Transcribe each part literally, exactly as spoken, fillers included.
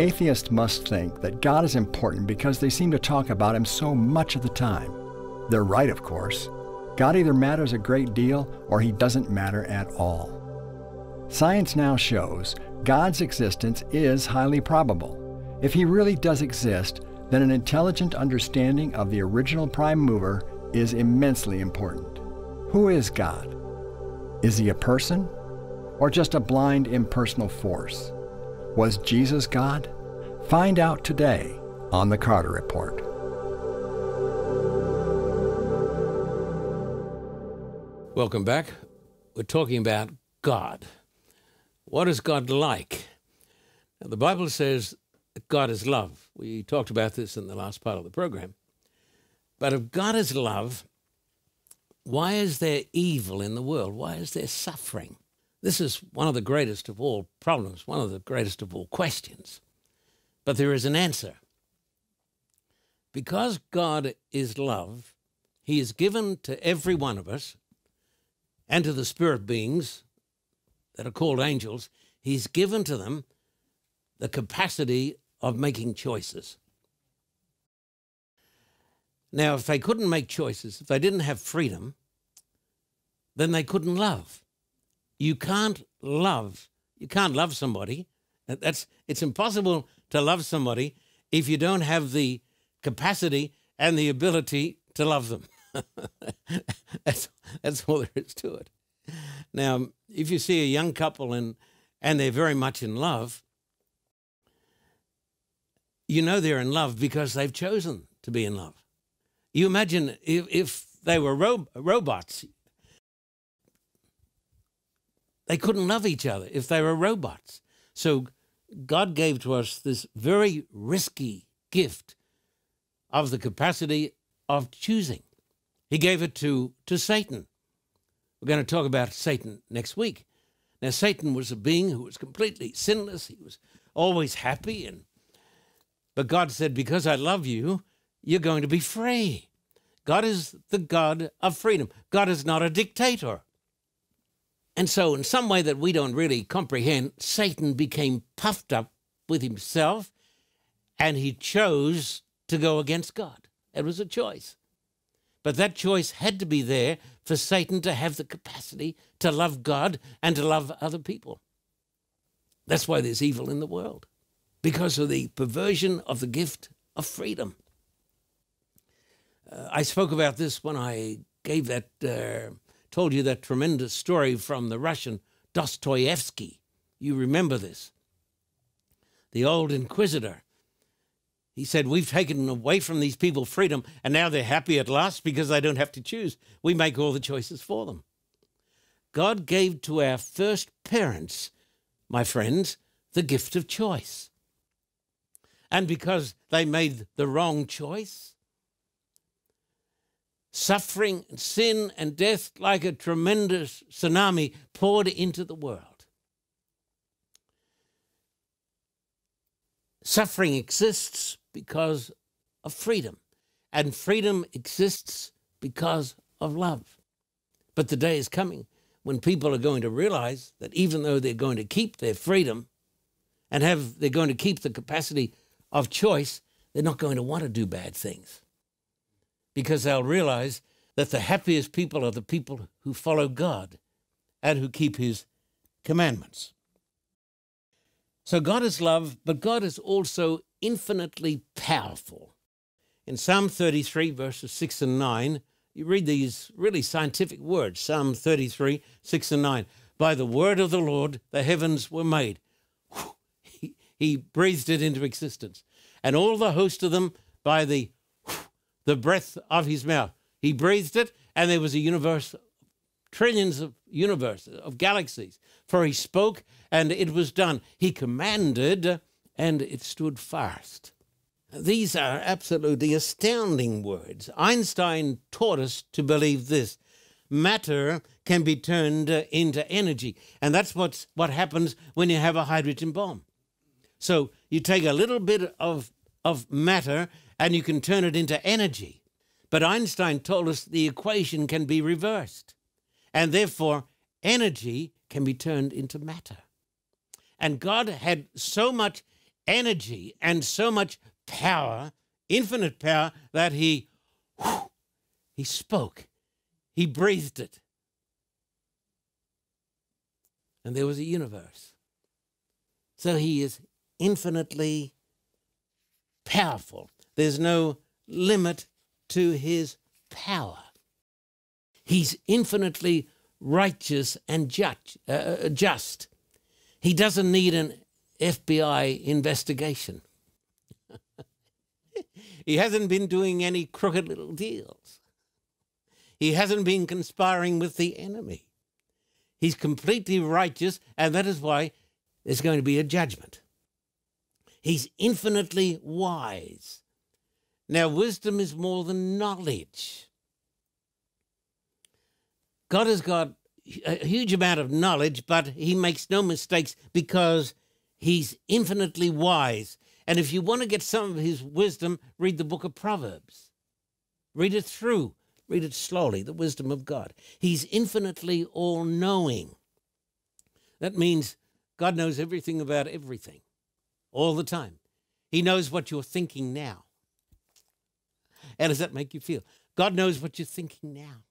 Atheists must think that God is important because they seem to talk about him so much of the time. They're right, of course. God either matters a great deal or he doesn't matter at all. Science now shows God's existence is highly probable. If he really does exist, then an intelligent understanding of the original prime mover is immensely important. Who is God? Is he a person? Or just a blind, impersonal force? Was Jesus God? Find out today on The Carter Report. Welcome back. We're talking about God. What is God like? Now, the Bible says that God is love. We talked about this in the last part of the program. But if God is love, why is there evil in the world? Why is there suffering? This is one of the greatest of all problems, one of the greatest of all questions. But there is an answer. Because God is love, he has given to every one of us and to the spirit beings that are called angels, he's given to them the capacity of making choices. Now, if they couldn't make choices, if they didn't have freedom, then they couldn't love. You can't love. You can't love somebody. That's, it's impossible to love somebody if you don't have the capacity and the ability to love them. that's, that's all there is to it. Now, if you see a young couple and, and they're very much in love, you know they're in love because they've chosen to be in love. You imagine if, if they were ro- robots, they couldn't love each other if they were robots. So God gave to us this very risky gift of the capacity of choosing. He gave it to, to Satan. We're going to talk about Satan next week. Now, Satan was a being who was completely sinless. He was always happy. And, but God said, because I love you, you're going to be free. God is the God of freedom. God is not a dictator. And so in some way that we don't really comprehend, Satan became puffed up with himself and he chose to go against God. It was a choice. But that choice had to be there for Satan to have the capacity to love God and to love other people. That's why there's evil in the world, because of the perversion of the gift of freedom. Uh, I spoke about this when I gave that... Uh, told you that tremendous story from the Russian Dostoyevsky. You remember this. The old inquisitor. He said, we've taken away from these people freedom, and now they're happy at last because they don't have to choose. We make all the choices for them. God gave to our first parents, my friends, the gift of choice. And because they made the wrong choice, suffering, sin, and death, like a tremendous tsunami, poured into the world. Suffering exists because of freedom, and freedom exists because of love. But the day is coming when people are going to realize that even though they're going to keep their freedom and have, they're going to keep the capacity of choice, they're not going to want to do bad things. Because they'll realize that the happiest people are the people who follow God and who keep his commandments. So God is love, but God is also infinitely powerful. In Psalm thirty-three, verses six and nine, you read these really scientific words, Psalm thirty-three, six and nine. By the word of the Lord, the heavens were made. Whew, he, he breathed it into existence. And all the host of them by the the breath of his mouth. He breathed it, and there was a universe, trillions of universes, of galaxies. For he spoke, and it was done. He commanded, and it stood fast. These are absolutely astounding words. Einstein taught us to believe this. Matter can be turned into energy, and that's what's, what happens when you have a hydrogen bomb. So you take a little bit of, of matter, and you can turn it into energy. But Einstein told us the equation can be reversed, and therefore energy can be turned into matter. And God had so much energy and so much power, infinite power, that he, whew, he spoke. He breathed it. And there was a universe. So he is infinitely powerful. There's no limit to his power. He's infinitely righteous and judge, uh, just. He doesn't need an F B I investigation. He hasn't been doing any crooked little deals. He hasn't been conspiring with the enemy. He's completely righteous, and that is why there's going to be a judgment. He's infinitely wise. Now, wisdom is more than knowledge. God has got a huge amount of knowledge, but he makes no mistakes because he's infinitely wise. And if you want to get some of his wisdom, read the book of Proverbs. Read it through. Read it slowly, the wisdom of God. He's infinitely all-knowing. That means God knows everything about everything, all the time. He knows what you're thinking now. How does that make you feel? God knows what you're thinking now.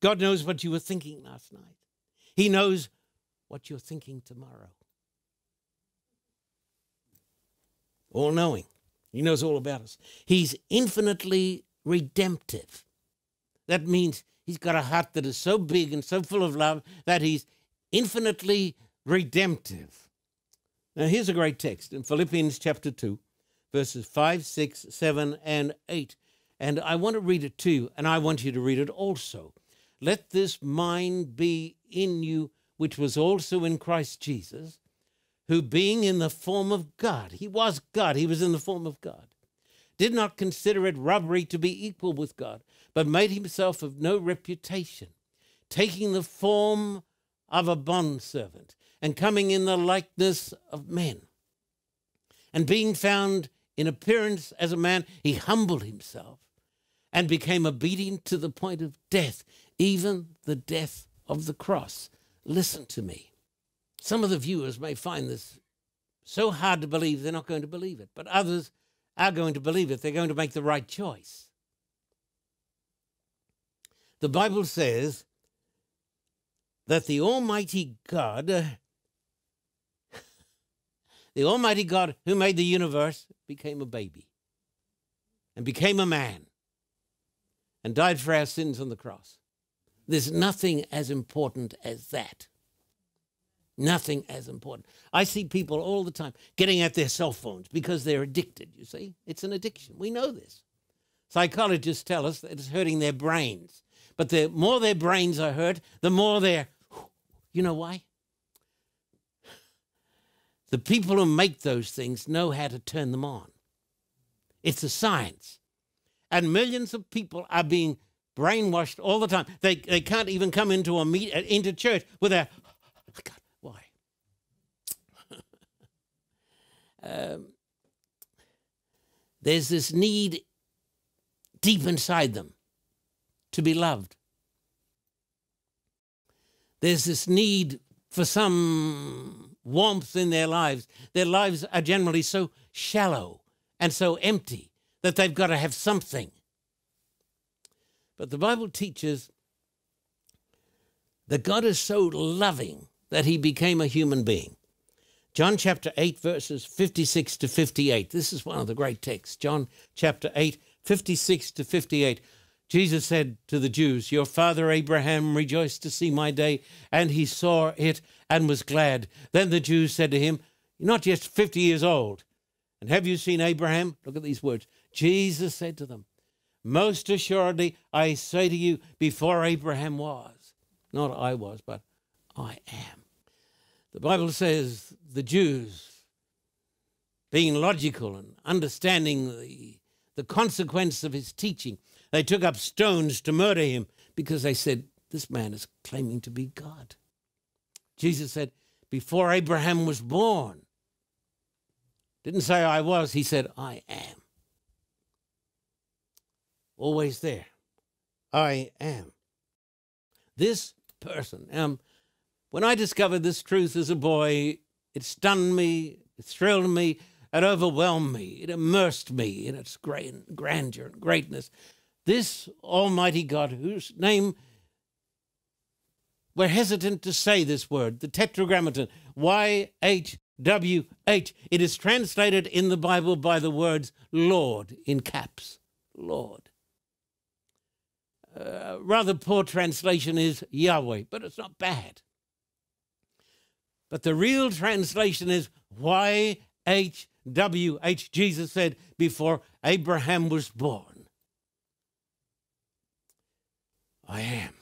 God knows what you were thinking last night. He knows what you're thinking tomorrow. All-knowing. He knows all about us. He's infinitely redemptive. That means he's got a heart that is so big and so full of love that he's infinitely redemptive. Now here's a great text in Philippians chapter two, verses five, six, seven, and eight. And I want to read it to you, and I want you to read it also. Let this mind be in you, which was also in Christ Jesus, who being in the form of God, he was God, he was in the form of God, did not consider it robbery to be equal with God, but made himself of no reputation, taking the form of a bondservant and coming in the likeness of men. And being found in appearance as a man, he humbled himself and became obedient to the point of death, even the death of the cross. Listen to me. Some of the viewers may find this so hard to believe they're not going to believe it, but others are going to believe it. They're going to make the right choice. The Bible says that the Almighty God, the Almighty God who made the universe, became a baby and became a man and died for our sins on the cross. There's nothing as important as that. Nothing as important. I see people all the time getting at their cell phones because they're addicted, you see. It's an addiction. We know this. Psychologists tell us that it's hurting their brains. But the more their brains are hurt, the more they're... You know why? The people who make those things know how to turn them on. It's a science. And millions of people are being brainwashed all the time. They, they can't even come into, a meet, into church without... Um, there's this need deep inside them to be loved. There's this need for some warmth in their lives. Their lives are generally so shallow and so empty that they've got to have something. But the Bible teaches that God is so loving that he became a human being. John chapter eight, verses fifty-six to fifty-eight. This is one of the great texts. John chapter eight, fifty-six to fifty-eight. Jesus said to the Jews, "Your father Abraham rejoiced to see my day, and he saw it and was glad." Then the Jews said to him, "You're not yet fifty years old, and have you seen Abraham?" Look at these words. Jesus said to them, "Most assuredly, I say to you, before Abraham was," not I was, but I am. The Bible says the Jews, being logical and understanding the, the consequence of his teaching, they took up stones to murder him because they said, this man is claiming to be God. Jesus said, before Abraham was born, didn't say I was, he said, I am. Always there, I am. This person, um, When I discovered this truth as a boy, it stunned me, It thrilled me, it overwhelmed me, it immersed me in its grand, grandeur and greatness. This Almighty God, whose name we're hesitant to say this word, the tetragrammaton, Y H W H. It is translated in the Bible by the words Lord, in caps, Lord. Uh, rather poor translation is Yahweh, but it's not bad. But the real translation is Y H W H. Jesus said, before Abraham was born, I am.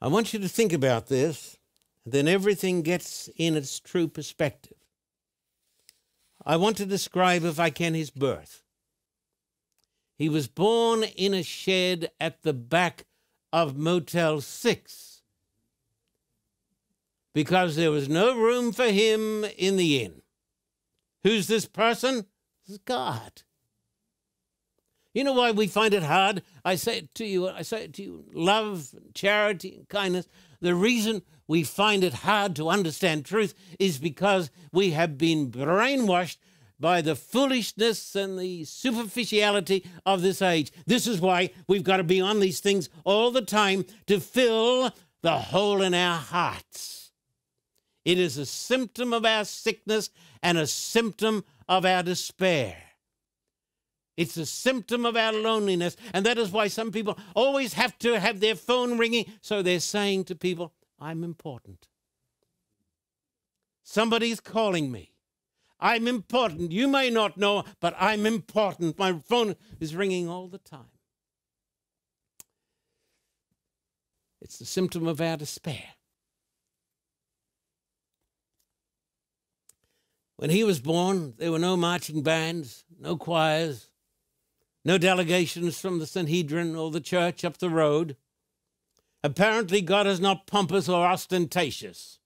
I want you to think about this, and then everything gets in its true perspective. I want to describe, if I can, his birth. He was born in a shed at the back of Motel six because there was no room for him in the inn. Who's this person? This is God. You know why we find it hard? I say it to you, I say it to you, love, and charity, and kindness. The reason we find it hard to understand truth is because we have been brainwashed by the foolishness and the superficiality of this age. This is why we've got to be on these things all the time to fill the hole in our hearts. It is a symptom of our sickness and a symptom of our despair. It's a symptom of our loneliness, and that is why some people always have to have their phone ringing, so they're saying to people, I'm important. Somebody's calling me. I'm important. You may not know, but I'm important. My phone is ringing all the time. It's the symptom of our despair. When he was born, there were no marching bands, no choirs, no delegations from the Sanhedrin or the church up the road. Apparently, God is not pompous or ostentatious.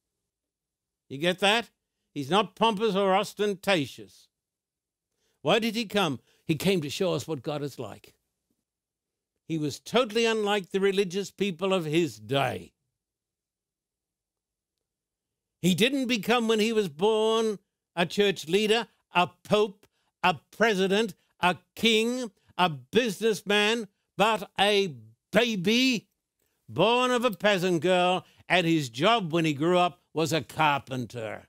You get that? He's not pompous or ostentatious. Why did he come? He came to show us what God is like. He was totally unlike the religious people of his day. He didn't become, when he was born, a church leader, a pope, a president, a king, a businessman, but a baby born of a peasant girl, and his job when he grew up was a carpenter.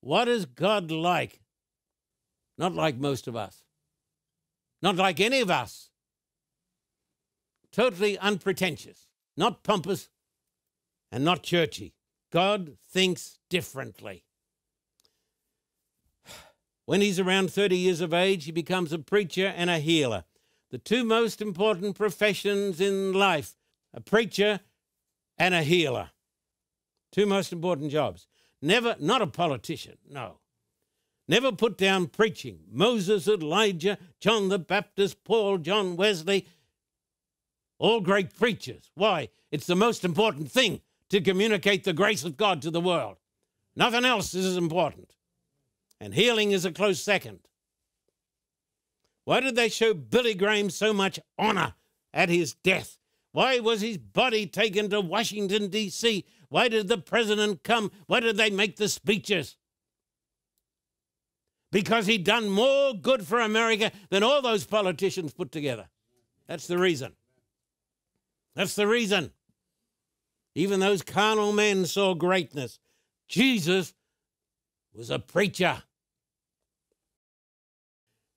What is God like? Not like most of us. Not like any of us. Totally unpretentious, not pompous, and not churchy. God thinks differently. When he's around thirty years of age, he becomes a preacher and a healer. The two most important professions in life, a preacher and a healer. Two most important jobs. Never, not a politician, no. Never put down preaching. Moses, Elijah, John the Baptist, Paul, John Wesley, all great preachers. Why? It's the most important thing, to communicate the grace of God to the world. Nothing else is as important. And healing is a close second. Why did they show Billy Graham so much honor at his death? Why was his body taken to Washington, D C? Why did the president come? Why did they make the speeches? Because he'd done more good for America than all those politicians put together. That's the reason. That's the reason. Even those carnal men saw greatness. Jesus was a preacher.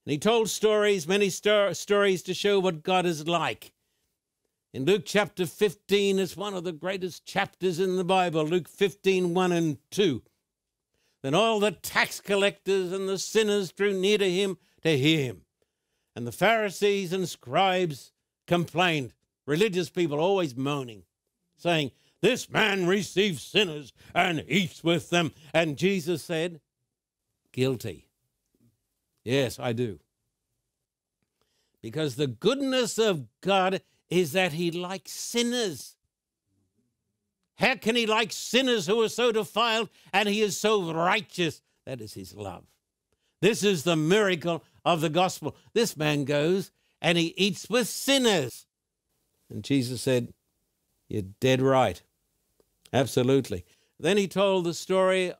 And he told stories, many sto- stories to show what God is like. In Luke chapter fifteen, it's one of the greatest chapters in the Bible, Luke fifteen, one and two. Then all the tax collectors and the sinners drew near to him to hear him. And the Pharisees and scribes complained. Religious people always moaning, saying, this man receives sinners and eats with them. And Jesus said, guilty. Yes, I do. Because the goodness of God is that he likes sinners. How can he like sinners who are so defiled and he is so righteous? That is his love. This is the miracle of the gospel. This man goes and he eats with sinners. And Jesus said, you're dead right. Absolutely. Then he told the story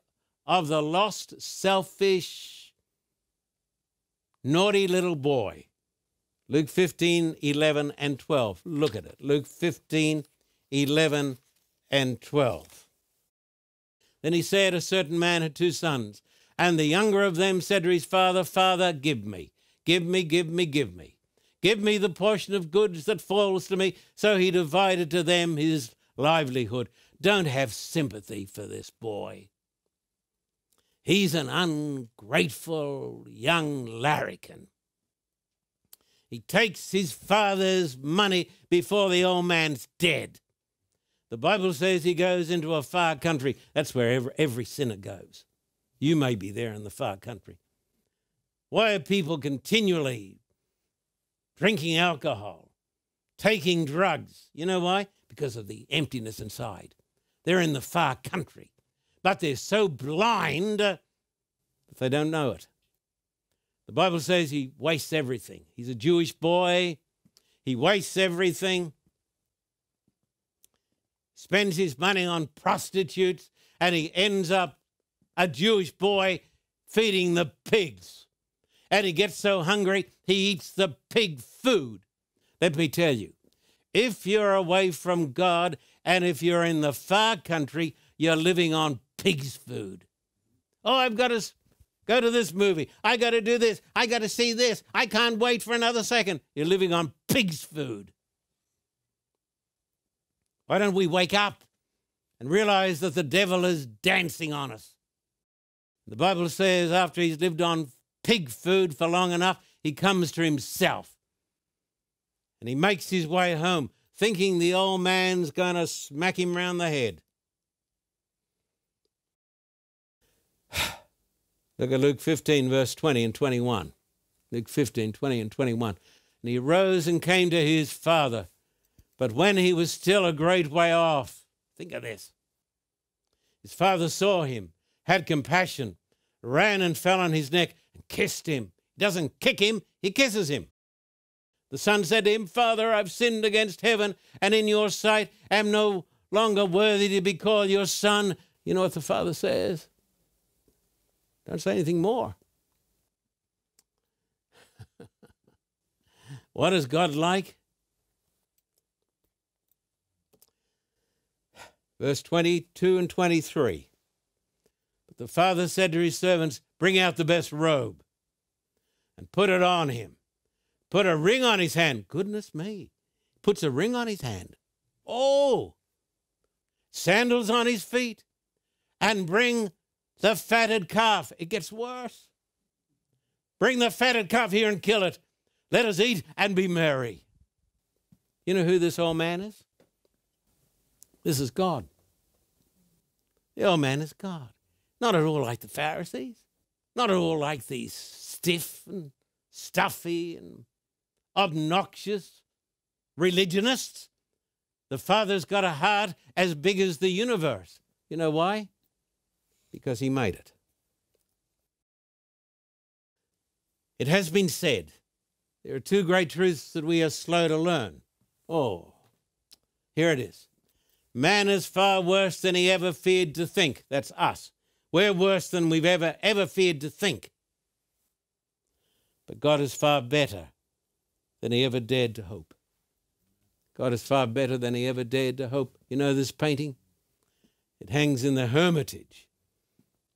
of the lost, selfish, naughty little boy. Luke fifteen, eleven, and twelve. Look at it. Luke fifteen, eleven, and twelve. Then he said, a certain man had two sons, and the younger of them said to his father, Father, give me, give me, give me, give me. Give me the portion of goods that falls to me. So he divided to them his livelihood. Don't have sympathy for this boy. He's an ungrateful young larrikin. He takes his father's money before the old man's dead. The Bible says he goes into a far country. That's where every, every sinner goes. You may be there in the far country. Why are people continually drinking alcohol, taking drugs? You know why? Because of the emptiness inside. They're in the far country. But they're so blind that they don't know it. The Bible says he wastes everything. He's a Jewish boy. He wastes everything. Spends his money on prostitutes, and he ends up a Jewish boy feeding the pigs. And he gets so hungry, he eats the pig food. Let me tell you, if you're away from God and if you're in the far country, you're living on pig's food. Oh, I've got to go to this movie. I got to do this. I got to see this. I can't wait for another second. You're living on pig's food. Why don't we wake up and realize that the devil is dancing on us? The Bible says after he's lived on pig food for long enough, he comes to himself and he makes his way home, thinking the old man's going to smack him round the head. Look at Luke fifteen, verse twenty and twenty-one. Luke fifteen, twenty and twenty-one. And he arose and came to his father, but when he was still a great way off, think of this, his father saw him, had compassion, ran and fell on his neck and kissed him. He doesn't kick him, he kisses him. The son said to him, Father, I've sinned against heaven and in your sight am no longer worthy to be called your son. You know what the father says? Don't say anything more. What is God like? Verse twenty-two and twenty-three. But the father said to his servants, bring out the best robe and put it on him. Put a ring on his hand. Goodness me. Puts a ring on his hand. Oh! Sandals on his feet. And bring the fatted calf. It gets worse. Bring the fatted calf here and kill it. Let us eat and be merry. You know who this old man is? This is God. The old man is God. Not at all like the Pharisees. Not at all like these stiff and stuffy and obnoxious religionists. The Father's got a heart as big as the universe. You know why? Because he made it. It has been said, there are two great truths that we are slow to learn. Oh, here it is. Man is far worse than he ever feared to think. That's us. We're worse than we've ever, ever feared to think. But God is far better than he ever dared to hope. God is far better than he ever dared to hope. You know this painting? It hangs in the Hermitage.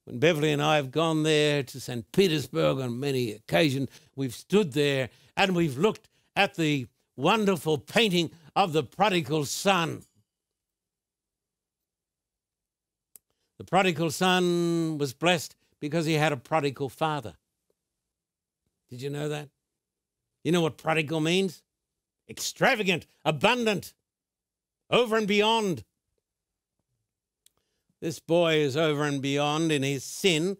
When Beverly and I have gone there to Saint Petersburg on many occasions, we've stood there and we've looked at the wonderful painting of the prodigal son. The prodigal son was blessed because he had a prodigal father. Did you know that? You know what prodigal means? Extravagant, abundant, over and beyond. This boy is over and beyond in his sin,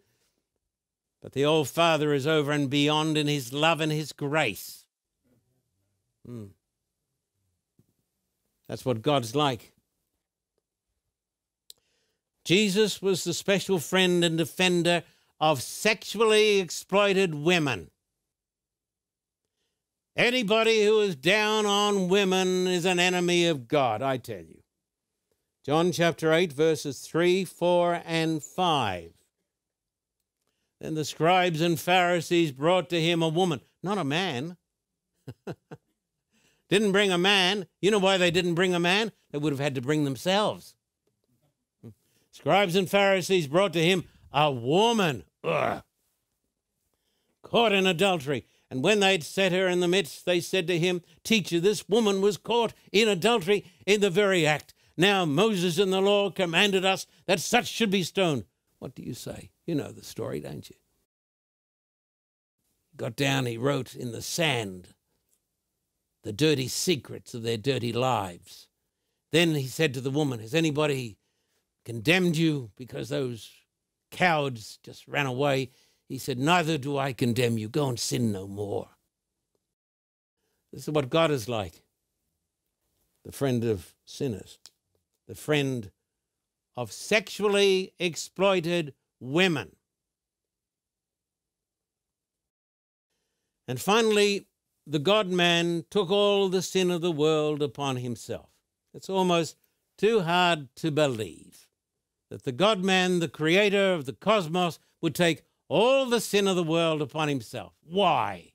but the old father is over and beyond in his love and his grace. Hmm. That's what God's like. Jesus was the special friend and defender of sexually exploited women. Anybody who is down on women is an enemy of God, I tell you. John chapter eight, verses three, four, and five. Then the scribes and Pharisees brought to him a woman, not a man. Didn't bring a man. You know why they didn't bring a man? They would have had to bring themselves. Scribes and Pharisees brought to him a woman, ugh, caught in adultery. And when they'd set her in the midst, they said to him, "Teacher, this woman was caught in adultery in the very act. Now Moses in the law commanded us that such should be stoned. What do you say?" You know the story, don't you? Got down, he wrote in the sand the dirty secrets of their dirty lives. Then he said to the woman, "Has anybody condemned you because those cowards just ran away?" He said, "Neither do I condemn you. Go and sin no more." This is what God is like, the friend of sinners, the friend of sexually exploited women. And finally, the God-man took all the sin of the world upon himself. It's almost too hard to believe that the God-man, the creator of the cosmos, would take all the sin of the world upon himself. Why?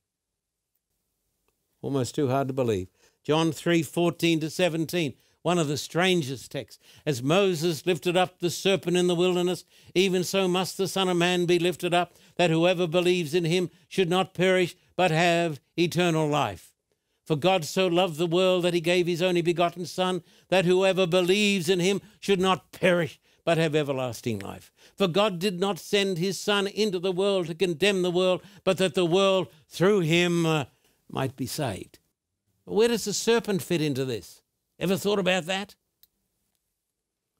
Almost too hard to believe. John three, fourteen to seventeen, one of the strangest texts. "As Moses lifted up the serpent in the wilderness, even so must the Son of Man be lifted up, that whoever believes in him should not perish, but have eternal life. For God so loved the world that he gave his only begotten Son, that whoever believes in him should not perish, but have everlasting life. For God did not send his Son into the world to condemn the world, but that the world through him uh, might be saved." Where does the serpent fit into this? Ever thought about that?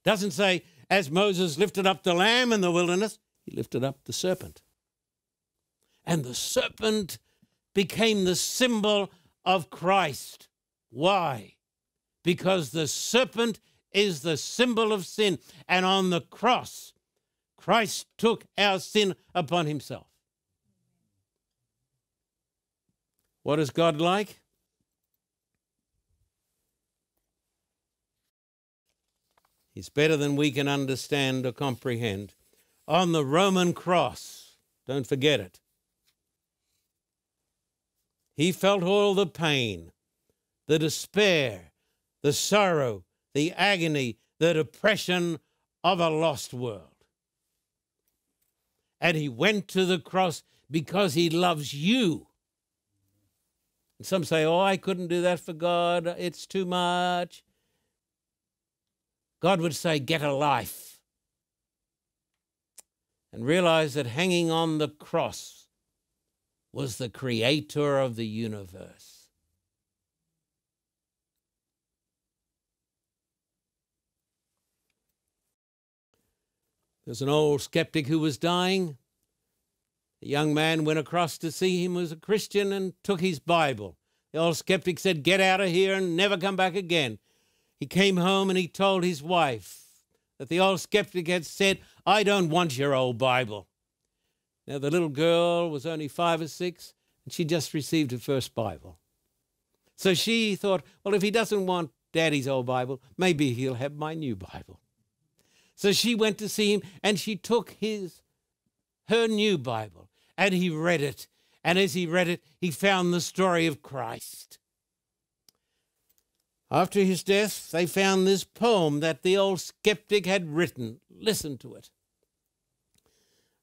Doesn't say, as Moses lifted up the lamb in the wilderness, he lifted up the serpent. And the serpent became the symbol of Christ. Why? Because the serpent is the symbol of sin. And on the cross, Christ took our sin upon himself. What is God like? He's better than we can understand or comprehend. On the Roman cross, don't forget it, he felt all the pain, the despair, the sorrow, the agony, the depression of a lost world. And he went to the cross because he loves you. And some say, "Oh, I couldn't do that for God. It's too much." God would say, get a life. And realize that hanging on the cross was the creator of the universe. There's an old skeptic who was dying. A young man went across to see him, was a Christian, and took his Bible. The old skeptic said, "Get out of here and never come back again." He came home and he told his wife that the old skeptic had said, "I don't want your old Bible." Now, the little girl was only five or six, and she just received her first Bible. So she thought, well, if he doesn't want Daddy's old Bible, maybe he'll have my new Bible. So she went to see him and she took his, her new Bible, and he read it. And as he read it, he found the story of Christ. After his death, they found this poem that the old skeptic had written. Listen to it.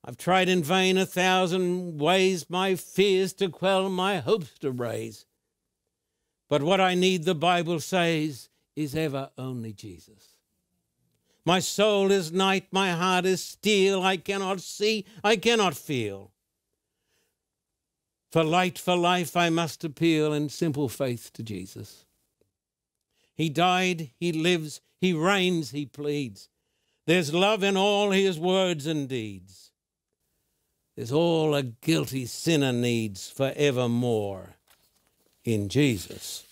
"I've tried in vain a thousand ways my fears to quell, my hopes to raise. But what I need, the Bible says, is ever only Jesus. My soul is night, my heart is steel, I cannot see, I cannot feel. For light, for life, I must appeal in simple faith to Jesus. He died, he lives, he reigns, he pleads. There's love in all his words and deeds. There's all a guilty sinner needs forevermore in Jesus."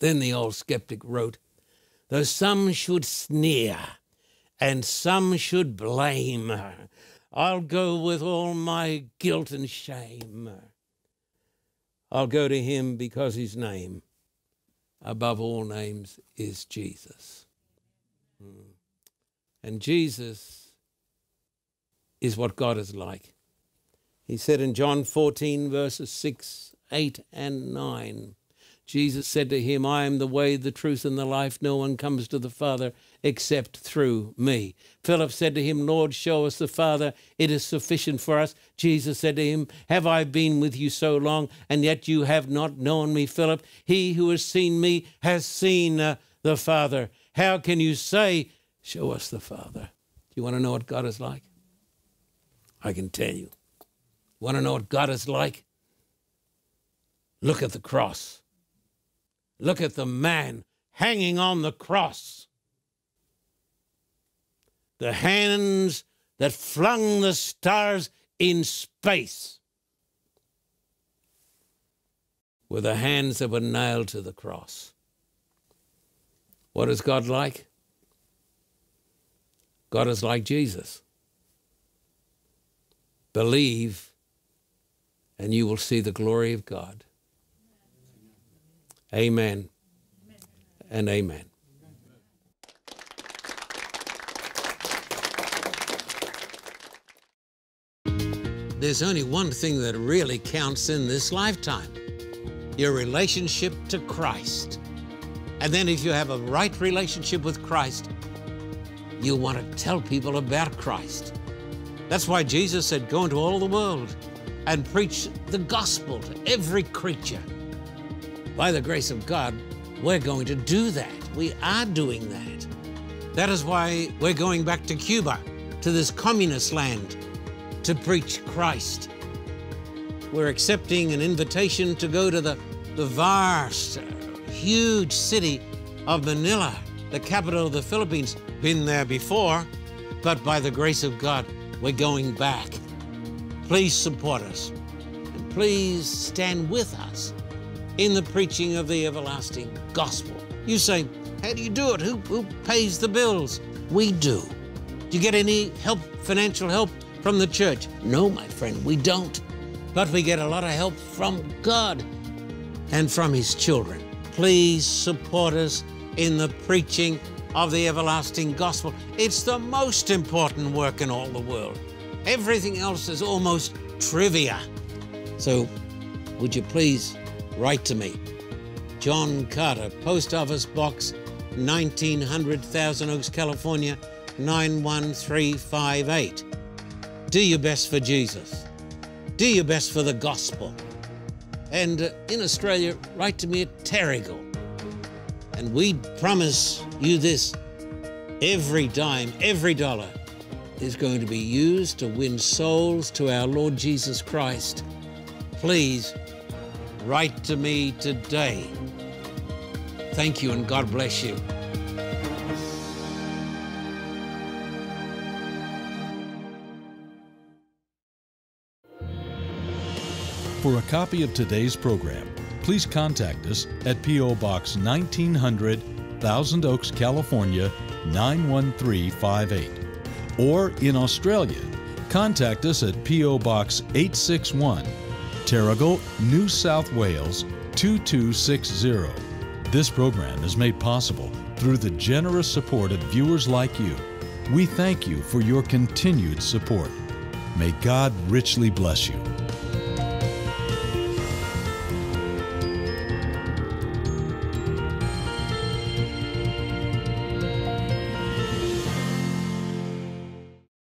Then the old skeptic wrote, "Though some should sneer and some should blame, I'll go with all my guilt and shame. I'll go to him because his name above all names is Jesus." And Jesus is what God is like. He said in John fourteen, verses six, eight, and nine, Jesus said to him, I am the way, the truth, and the life. No one comes to the Father except through me. Philip said to him, Lord, show us the Father. It is sufficient for us. Jesus said to him, have I been with you so long, and yet you have not known me, Philip? He who has seen me has seen uh, the Father. How can you say, show us the Father? Do you want to know what God is like? I can tell you. Want to know what God is like? Look at the cross. Look at the man hanging on the cross. The hands that flung the stars in space were the hands that were nailed to the cross. What is God like? God is like Jesus. Believe, and you will see the glory of God. Amen and amen. There's only one thing that really counts in this lifetime, your relationship to Christ. And then if you have a right relationship with Christ, you want to tell people about Christ. That's why Jesus said, go into all the world and preach the gospel to every creature. By the grace of God, we're going to do that. We are doing that. That is why we're going back to Cuba, to this communist land, to preach Christ. We're accepting an invitation to go to the, the vast, huge city of Manila, the capital of the Philippines. Been there before, but by the grace of God, we're going back. Please support us, and please stand with us in the preaching of the everlasting gospel. You say, how do you do it? Who, who pays the bills? We do. Do you get any help, financial help from the church? No, my friend, we don't. But we get a lot of help from God and from His children. Please support us in the preaching of the everlasting gospel. It's the most important work in all the world. Everything else is almost trivia. So would you please write to me? John Carter, Post Office Box nineteen hundred, Thousand Oaks, California, nine one three five eight. Do your best for Jesus. Do your best for the gospel. And uh, in Australia, write to me at Terrigal. And we promise you this, every dime, every dollar is going to be used to win souls to our Lord Jesus Christ. Please write to me today. Thank you and God bless you. For a copy of today's program, please contact us at P O Box nineteen hundred, Thousand Oaks, California, nine one three five eight. Or in Australia, contact us at P O Box eight six one, Terrigal, New South Wales, two two six zero. This program is made possible through the generous support of viewers like you. We thank you for your continued support. May God richly bless you.